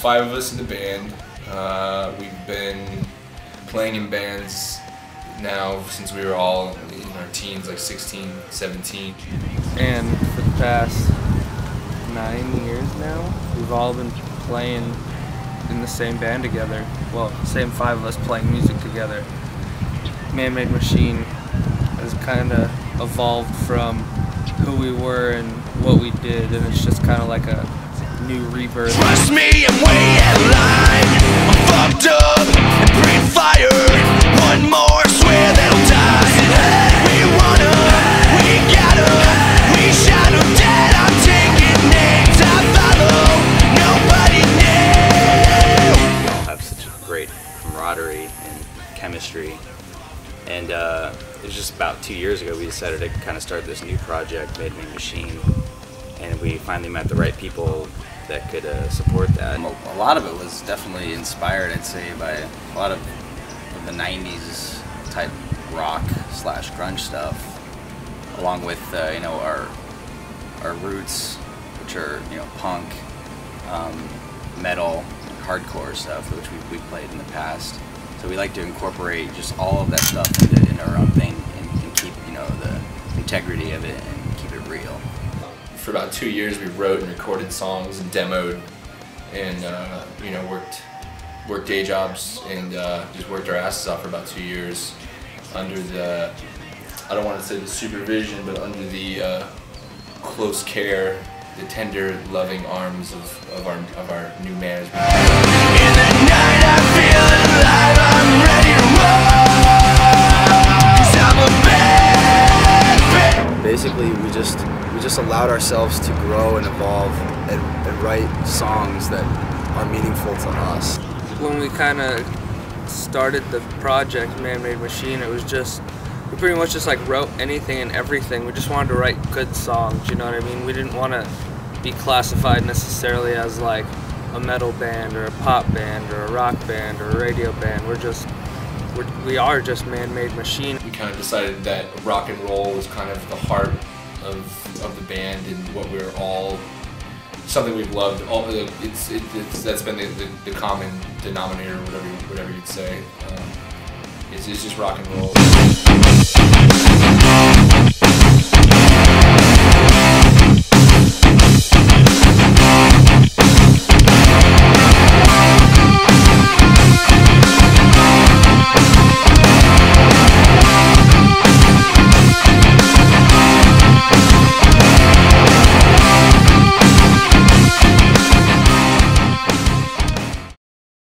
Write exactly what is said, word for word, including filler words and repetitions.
five of us in the band. Uh, we've been playing in bands now since we were all in our teens, like sixteen, seventeen. And for the past nine years now, we've all been playing in the same band together. Well, the same five of us playing music together. Man Made Machine has kind of evolved from who we were and what we did, and it's just kind of like a new rebirth. Trust me, I'm way out of line. I'm fucked up and pre-fired. One more swear that'll die. We want 'em, we got 'em, we shot 'em dead. I'm taking names, I follow nobody knew. We all have such a great camaraderie and chemistry. And uh, it was just about two years ago we decided to kind of start this new project, Man Made Machine, and we finally met the right people that could uh, support that. A lot of it was definitely inspired, I'd say, by a lot of the nineties type rock slash grunge stuff, along with uh, you know our our roots, which are you know punk, um, metal, hardcore stuff, which we we played in the past. So we like to incorporate just all of that stuff into, into our own thing and, and keep, you know, the integrity of it and keep it real. For about two years we wrote and recorded songs and demoed and, uh, you know, worked, worked day jobs and uh, just worked our asses off for about two years under the, I don't want to say the supervision, but under the uh, close care, the tender, loving arms of, of, our, of our new management. In the night I feel basically, we just we just allowed ourselves to grow and evolve and, and write songs that are meaningful to us. When we kind of started the project, Man Made Machine, it was just, we pretty much just like wrote anything and everything. We just wanted to write good songs, you know what I mean? We didn't want to be classified necessarily as like a metal band or a pop band or a rock band or a radio band. We're just We are just man-made machine. We kind of decided that rock and roll was kind of the heart of, of the band and what we were all, something we've loved. All, it's, it, it's, that's been the, the, the common denominator, whatever, whatever you'd say. Um, it's, it's just rock and roll.